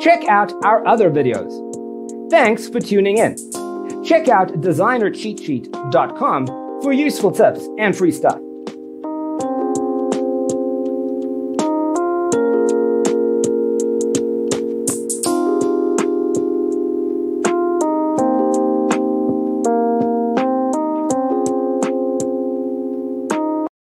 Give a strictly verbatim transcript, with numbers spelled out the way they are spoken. Check out our other videos. Thanks for tuning in. Check out designer cheat sheet dot com for useful tips and free stuff.